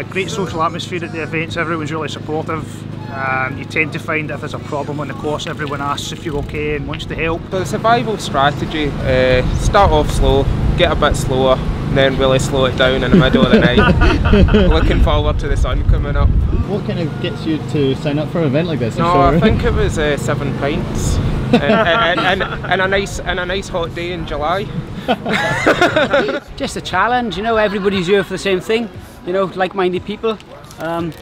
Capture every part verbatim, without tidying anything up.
a great social atmosphere at the events. Everyone's really supportive. Um, you tend to find that if there's a problem on the course, everyone asks if you're okay and wants to help. So the survival strategy, uh, start off slow, get a bit slower, and then really slow it down in the middle of the night. Looking forward to the sun coming up. What kind of gets you to sign up for an event like this? No, sure. I think it was uh, seven pints and, and, and, and, a nice, and a nice hot day in July. Just a challenge, you know, everybody's here for the same thing, you know, like-minded people. Um,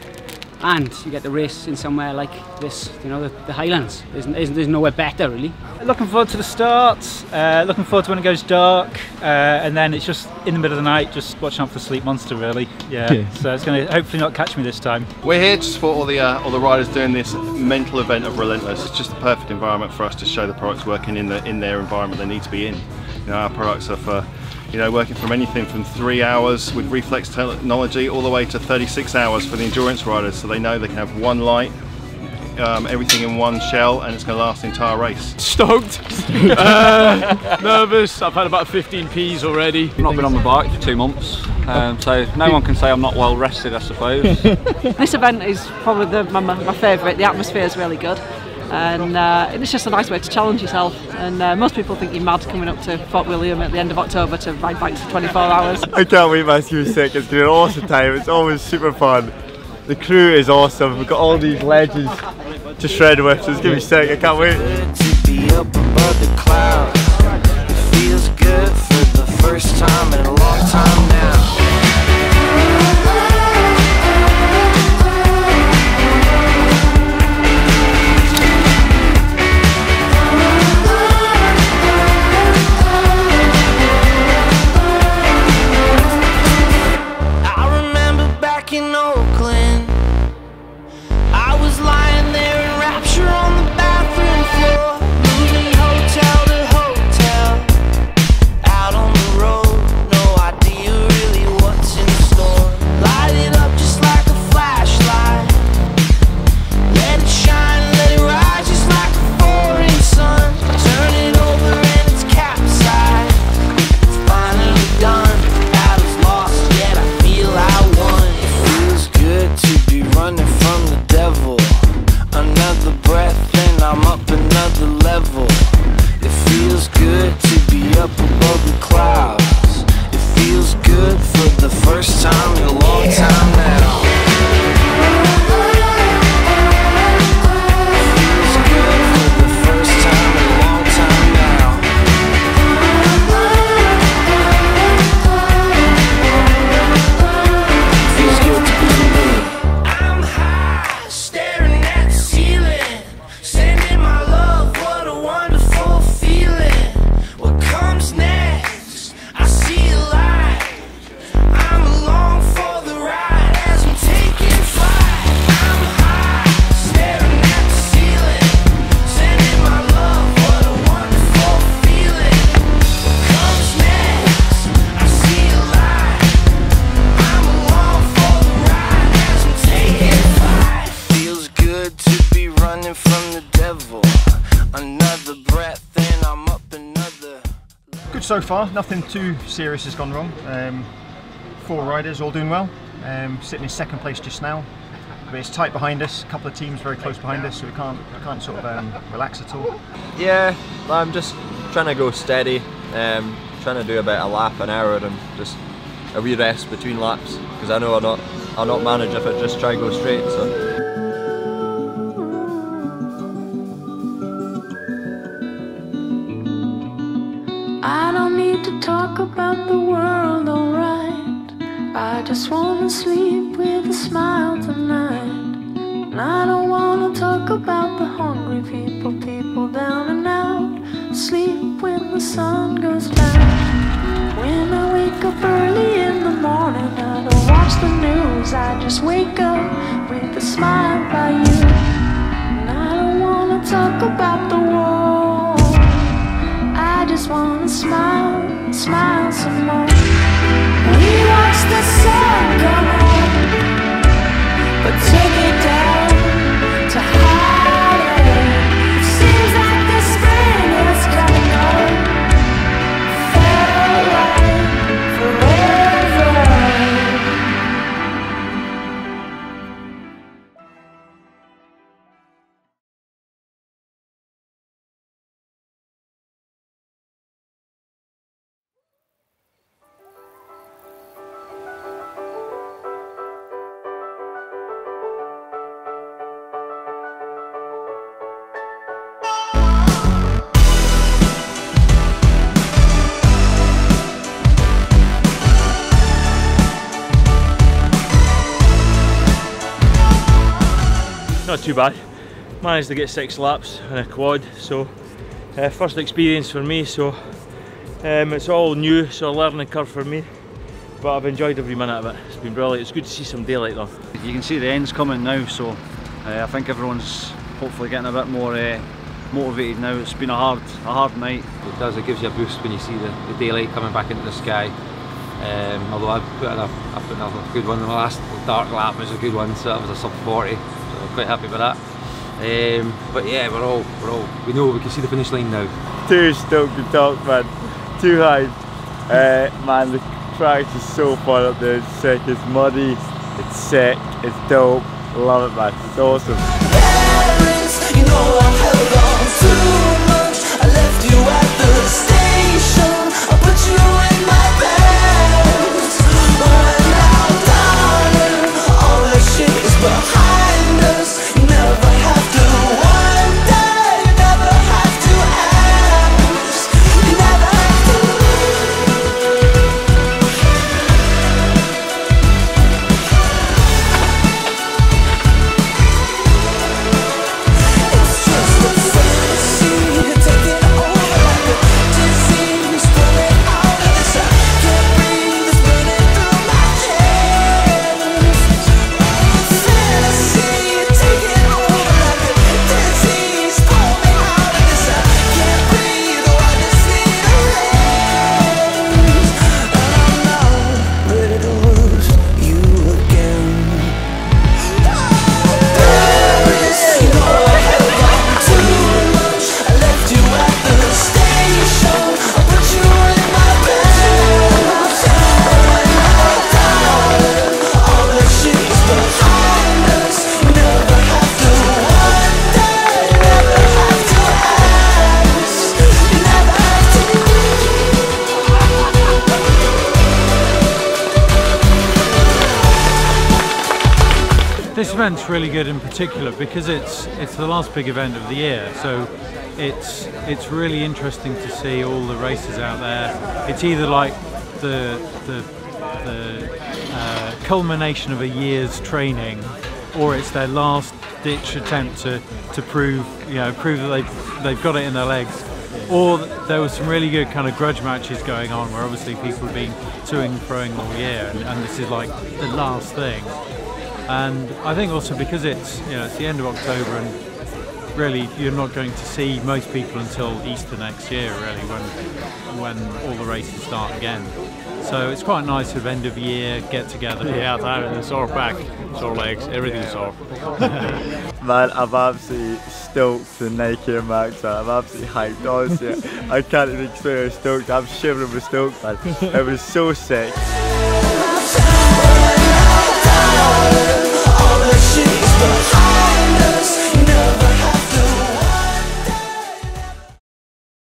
And you get the race in somewhere like this, you know, the, the Highlands. There's, there's nowhere better, really. Looking forward to the start, uh, looking forward to when it goes dark, uh, and then it's just in the middle of the night, just watching out for the sleep monster, really. Yeah, yeah. So it's going to hopefully not catch me this time. We're here to support all the, uh, all the riders doing this mental event of Relentless. It's just the perfect environment for us to show the products working in, the, in their environment they need to be in. You know, our products are for, you know, working from anything from three hours with reflex technology all the way to thirty-six hours for the endurance riders, so they know they can have one light, um, everything in one shell, and it's going to last the entire race. Stoked! uh, nervous, I've had about fifteen P's already. I've not been on the bike for two months, um, so no one can say I'm not well rested, I suppose. This event is probably the, my, my favourite. The atmosphere is really good. And uh, it's just a nice way to challenge yourself, and uh, most people think you're mad coming up to Fort William at the end of October to ride bikes for twenty-four hours. I can't wait, my two seconds, it's been an awesome time, it's always super fun. The crew is awesome, we've got all these legends to shred with, so it's going to be sick, I can't wait. To be up above the clouds, it feels good for the first time in a long time now. So far, nothing too serious has gone wrong. Um, four riders all doing well. Um, sitting in second place just now, but it's tight behind us. A couple of teams very close behind us, so we can't we can't sort of um, relax at all. Yeah, I'm just trying to go steady. Um, trying to do about a lap an hour and just a wee rest between laps, because I know I'll not I'll not manage if I just try to go straight. So. I don't need to talk about the world, alright. I just wanna sleep with a smile tonight. And I don't wanna talk about the hungry people, people down and out. Sleep when the sun goes down. When I wake up early in the morning, I don't watch the news. I just wake up with a smile by you. And I don't wanna talk about the world. I just wanna smile, smile some more. We watch the sun come up, but take it down to hide it. Seems like the spring is coming on. Fade away forever. not too bad. Managed to get six laps in a quad, so uh, first experience for me, so um, it's all new, so a learning curve for me, but I've enjoyed every minute of it. It's been brilliant. It's good to see some daylight though. You can see the end's coming now, so uh, I think everyone's hopefully getting a bit more uh, motivated now. It's been a hard a hard night. It does, it gives you a boost when you see the, the daylight coming back into the sky. Um, although I put in a, I put in a good one. The last dark lap was a good one, so that was a sub forty, so I'm quite happy with that. Um, but yeah, we're all, we're all, we know we can see the finish line now. Too stoked to talk, man. Too hyped. Uh, man, the track is so fun up there. It's sick, it's muddy, it's sick, it's dope. Love it, man. It's awesome. Paris, you know I held on too much. I left you at the station. I put you in my bed. But now, darling, all that shit is behind us. You never have to wonder. You never have to ask. You never have to lose. It's just a fantasy. Take it over like a disease. Pull it out of the sun. Can't breathe, it's burning through my chest. Fantasy. Take it over like a disease. Pull me out of the sun. Can't breathe, oh, I just need a rest. And I'm not ready to lose you again. Paris, you know I held on too much. I left you at the station. I put you in my bed. But now, darling, all that shit is behind us. You never have to wonder. You never have to ask. You never have to This event's really good in particular because it's it's the last big event of the year, so it's it's really interesting to see all the races out there. It's either like the the, the uh, culmination of a year's training, or it's their last ditch attempt to to prove you know prove that they've they've got it in their legs. Or there was some really good kind of grudge matches going on where obviously people have been toing and froing all year, and, and this is like the last thing. And I think also because it's you know it's the end of October, and really you're not going to see most people until Easter next year, really, when when all the races start again. So it's quite a nice sort of end of year get together. Yeah, tired and sore back, sore legs, everything's sore. Man, I'm absolutely stoked to Nike and Max. I'm absolutely hyped, honestly. I can't even explain how stoked. I'm shivering with stoked, man. It was so sick.